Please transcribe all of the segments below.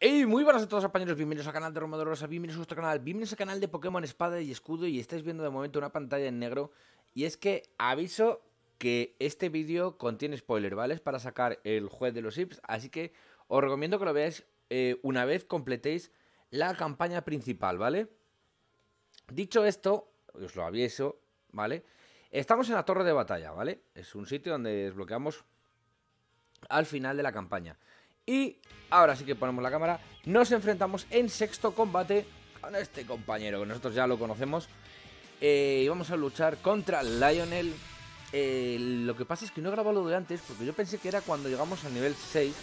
Hey, muy buenas a todos, compañeros, bienvenidos al canal de Romeo Dolorosa, bienvenidos a nuestro canal, bienvenidos al canal de Pokémon Espada y Escudo. Y estáis viendo de momento una pantalla en negro, y es que aviso que este vídeo contiene spoiler, ¿vale? Es para sacar el juez de los chips, así que os recomiendo que lo veáis una vez completéis la campaña principal, ¿vale? Dicho esto, os lo aviso, ¿vale? Estamos en la Torre de Batalla, ¿vale? Es un sitio donde desbloqueamos al final de la campaña. Y ahora sí que ponemos la cámara, nos enfrentamos en sexto combate con este compañero, que nosotros ya lo conocemos. Y vamos a luchar contra Lionel. Lo que pasa es que no he grabado lo de antes, porque yo pensé que era cuando llegamos al nivel 6,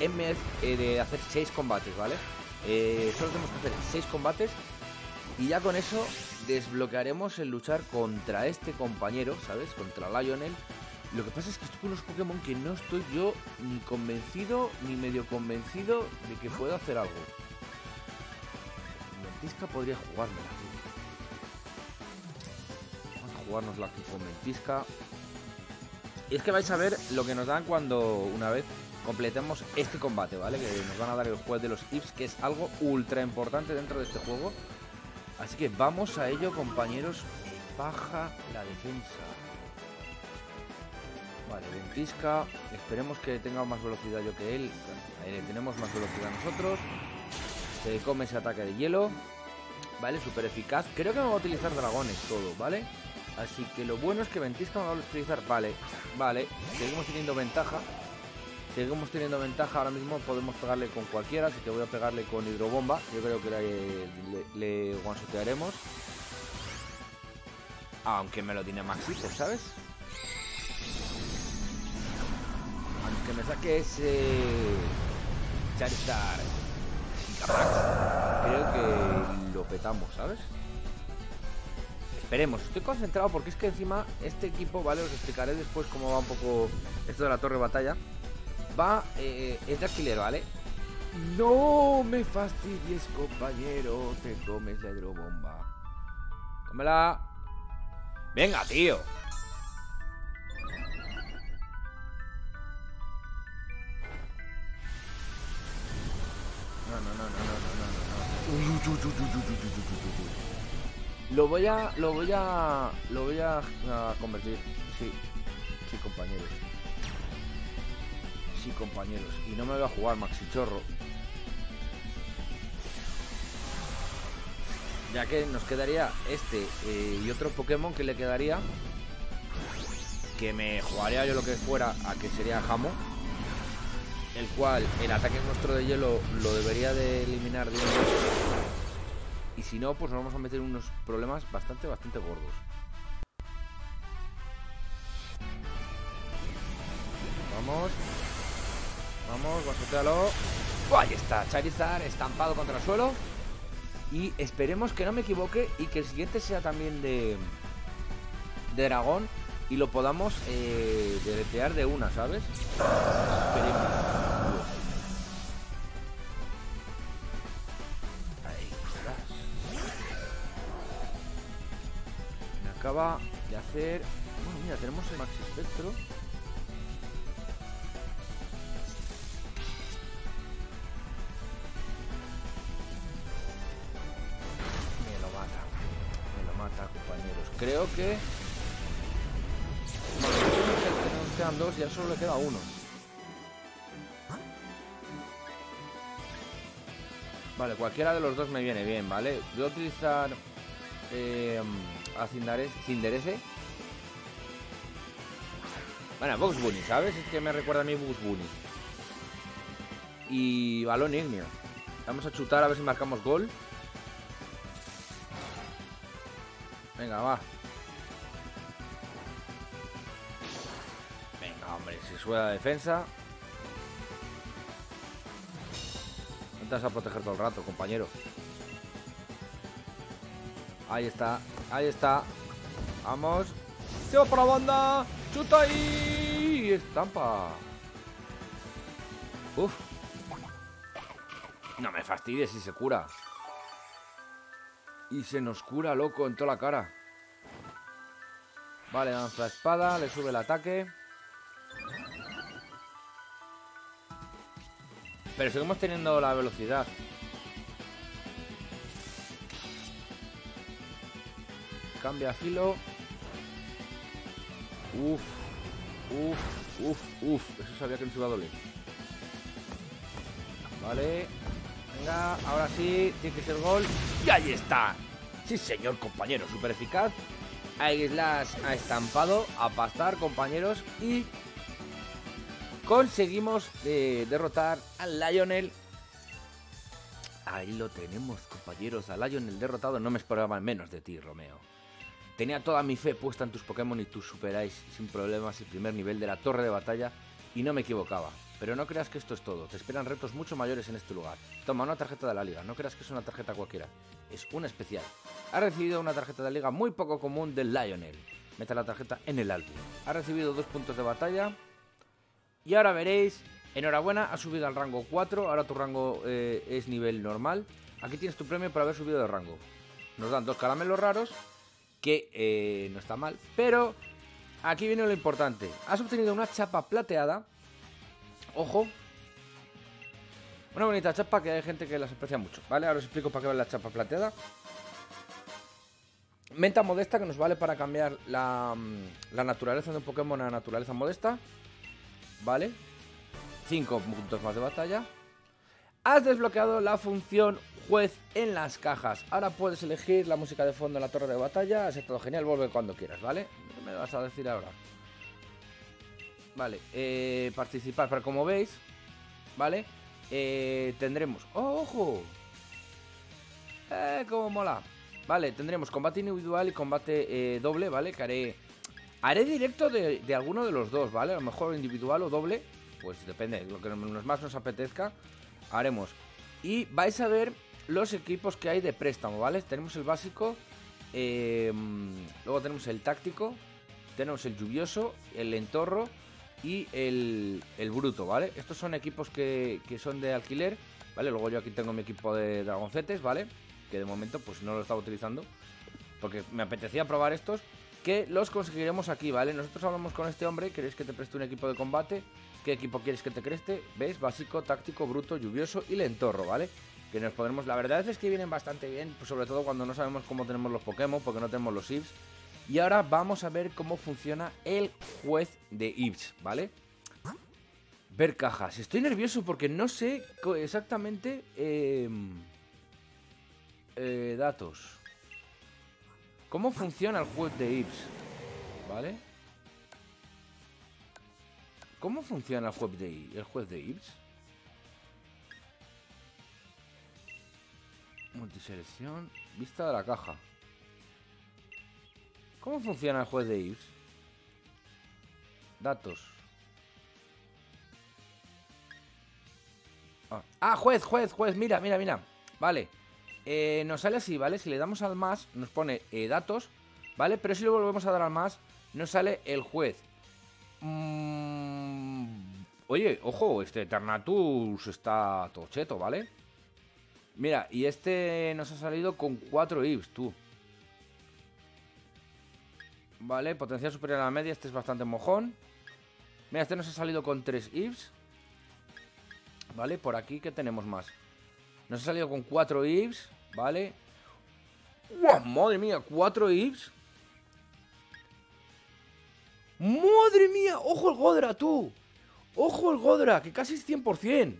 en vez de hacer 6 combates, ¿vale? Solo tenemos que hacer 6 combates, y ya con eso desbloquearemos el luchar contra este compañero, ¿sabes? Contra Lionel. Lo que pasa es que estoy con unos Pokémon que no estoy yo ni convencido, ni medio convencido de que pueda hacer algo. Mentisca podría jugármela. Vamos a jugárnosla aquí con Mentisca. Y es que vais a ver lo que nos dan cuando una vez completemos este combate, ¿vale? Que nos van a dar el juez de los chips, que es algo ultra importante dentro de este juego. Así que vamos a ello, compañeros. Baja la defensa. Vale, Ventisca, esperemos que tenga más velocidad yo que él. Ahí le tenemos más velocidad nosotros. Se come ese ataque de hielo. Vale, súper eficaz. Creo que me va a utilizar dragones todo, ¿vale? Así que lo bueno es que Ventisca me va a utilizar. Vale, vale, seguimos teniendo ventaja. Seguimos teniendo ventaja, ahora mismo podemos pegarle con cualquiera. Así que voy a pegarle con hidrobomba. Yo creo que le one-shotearemos. Aunque me lo tiene Maxito, ¿sabes? Que me saque ese Charizard Gigamax, creo que lo petamos, ¿sabes? Esperemos, estoy concentrado porque es que encima este equipo, ¿vale? Os explicaré después cómo va un poco esto de la Torre de Batalla. Va, es de alquiler, ¿vale? No me fastidies, compañero, te comes la hidrobomba. ¡Cómela! ¡Venga, tío! No. Lo voy a convertir. Sí. Sí, compañeros. Sí, compañeros. Y no me voy a jugar, Maxichorro. Ya que nos quedaría este y otro Pokémon que le quedaría. Que me jugaría yo lo que fuera a que sería Jamón. El cual, el ataque nuestro de hielo lo debería de eliminar de una vez. Y si no, pues nos vamos a meter unos problemas bastante gordos. Vamos, basotealo. Ahí está, Charizard estampado contra el suelo. Y esperemos que no me equivoque y que el siguiente sea también de dragón y lo podamos deletear de una, ¿sabes? Esperemos. Acaba de hacer... Bueno, mira, tenemos el Maxi Espectro. Me lo mata, compañeros. Creo que... Nos quedan 2 y ahora solo le queda 1. Vale, cualquiera de los dos me viene bien, ¿vale? Voy a utilizar... a Cinderese. Bueno, Bugs Bunny, ¿sabes? Es que me recuerda a mí Bugs Bunny. Y balón ignio. Vamos a chutar a ver si marcamos gol. Venga, va. Venga, hombre, se sube la defensa. No te vas a proteger todo el rato, compañero. Ahí está. Vamos. Se va por la banda. Chuta y estampa. Uf. No me fastidies si se cura. Y se nos cura, loco, en toda la cara. Vale, lanza espada, le sube el ataque. Pero seguimos teniendo la velocidad. Cambia filo. Uf, uf, uf, uf. Eso sabía que nos iba a doler. Vale. Venga, ahora sí. Tiene que ser gol. ¡Y ahí está! Sí, señor, compañero. Súper eficaz. Aislas ha estampado. A pastar, compañeros. Y conseguimos derrotar a Lionel. Ahí lo tenemos, compañeros. A Lionel derrotado. No me esperaba menos de ti, Romeo. Tenía toda mi fe puesta en tus Pokémon y tú superáis sin problemas el primer nivel de la Torre de Batalla y no me equivocaba. Pero no creas que esto es todo. Te esperan retos mucho mayores en este lugar. Toma una tarjeta de la liga. No creas que es una tarjeta cualquiera. Es una especial. Has recibido una tarjeta de liga muy poco común de Lionel. Meta la tarjeta en el álbum. Has recibido 2 puntos de batalla. Y ahora veréis. Enhorabuena, has subido al rango 4. Ahora tu rango es nivel normal. Aquí tienes tu premio por haber subido de rango. Nos dan 2 caramelos raros. Que no está mal. Pero aquí viene lo importante. Has obtenido una chapa plateada. Ojo, una bonita chapa que hay gente que las aprecia mucho, ¿vale? Ahora os explico para qué va la chapa plateada. Menta modesta, que nos vale para cambiar la naturaleza de un Pokémon a naturaleza modesta, ¿vale? 5 puntos más de batalla. Has desbloqueado la función juez en las cajas. Ahora puedes elegir la música de fondo en la torre de batalla. Has estado genial, vuelve cuando quieras, ¿vale? ¿Qué me vas a decir ahora? Vale, participar, pero como veis, ¿vale? Tendremos... ¡Oh, ojo! ¡Cómo mola! Vale, tendremos combate individual y combate doble, ¿vale? Que haré directo de alguno de los dos, ¿vale? A lo mejor individual o doble, pues depende, lo que más nos apetezca, haremos. Y vais a ver los equipos que hay de préstamo, ¿vale? Tenemos el básico, luego tenemos el táctico, tenemos el lluvioso, el lentorro... y el bruto, ¿vale? Estos son equipos que son de alquiler, ¿vale? Luego yo aquí tengo mi equipo de dragoncetes, ¿vale? Que de momento pues no lo estaba utilizando porque me apetecía probar estos, que los conseguiremos aquí, ¿vale? Nosotros hablamos con este hombre. ¿Queréis que te preste un equipo de combate? ¿Qué equipo quieres que te preste? ¿Ves? Básico, táctico, bruto, lluvioso y lentorro, ¿vale? Que nos podremos... La verdad es que vienen bastante bien, pues sobre todo cuando no sabemos cómo tenemos los Pokémon, porque no tenemos los IVs. Y ahora vamos a ver cómo funciona el juez de Ibs, ¿vale? Ver cajas. Estoy nervioso porque no sé exactamente datos. ¿Cómo funciona el juez de Ibs? ¿Vale? ¿Cómo funciona el juez de Ibs? Multiselección. Vista de la caja. ¿Cómo funciona el juez de Ibs? Datos. Ah, juez. Mira. Vale. Nos sale así, ¿vale? Si le damos al más, nos pone datos, ¿vale? Pero si le volvemos a dar al más, nos sale el juez. Oye, ojo, este Eternatus está tocheto, ¿vale? Mira, y este nos ha salido con 4 Ibs, tú. Vale, potencial superior a la media. Este es bastante mojón. Mira, este nos ha salido con 3 IVs. Vale, por aquí, ¿qué tenemos más? Nos ha salido con 4 IVs. Vale. ¡Wow! ¡Madre mía! 4 IVs. ¡Madre mía! ¡Ojo el Godra, tú! ¡Ojo el Godra! Que casi es 100%.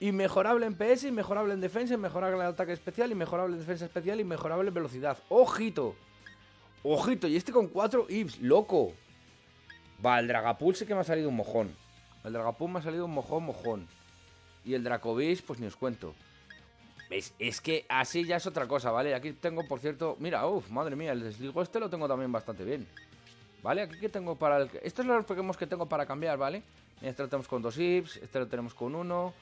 Inmejorable en PS, inmejorable en defensa, inmejorable en ataque especial, inmejorable en defensa especial, inmejorable en velocidad. ¡Ojito! Ojito, y este con 4 IVs, loco. Va, el Dragapult sí que me ha salido un mojón. El Dragapult me ha salido un mojón. Y el Dracovish, pues ni os cuento. ¿Veis? Es que así ya es otra cosa, ¿vale? Aquí tengo, por cierto... Mira, uff, madre mía, el desligo este lo tengo también bastante bien. ¿Vale? Aquí que tengo para... El... Estos son los Pokémon que tengo para cambiar, ¿vale? Este lo tenemos con 2 IVs, este lo tenemos con 1.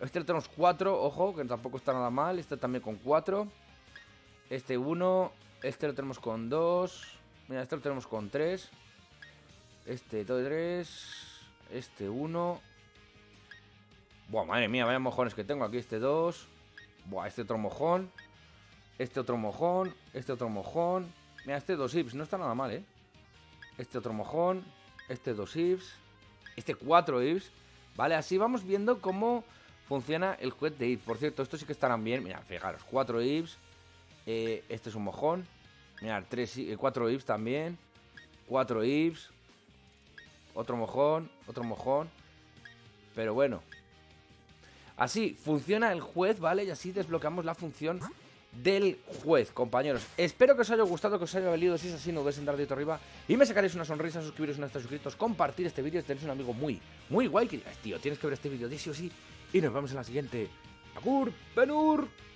Este lo tenemos 4, ojo, que tampoco está nada mal. Este también con 4. Este 1... Este lo tenemos con 2. Mira, este lo tenemos con 3. Este 2, 3. Este 1. Buah, madre mía, vaya mojones que tengo aquí. Este 2. Buah, este otro mojón. Este otro mojón. Este otro mojón. Mira, este 2 IVs. No está nada mal, ¿eh? Este otro mojón. Este 2 IVs. Este 4 IVs. ¿vale? Así vamos viendo cómo funciona el juez de Ips. Por cierto, estos sí que estarán bien. Mirad, fijaros, 4 Ips. Este es un mojón. Mirad, 4 Ips también. 4 Ips. Otro mojón, otro mojón. Pero bueno, así funciona el juez, ¿vale? Y así desbloqueamos la función del juez, compañeros. Espero que os haya gustado, que os haya valido. Si es así, no dudéis en dar dedito arriba y me sacaréis una sonrisa, suscribiros si no estáis suscritos, compartir este vídeo. Si tenéis un amigo muy, muy guay que digáis, tío, tienes que ver este vídeo de sí o sí. Y nos vemos en la siguiente. ¡Agur, Benur!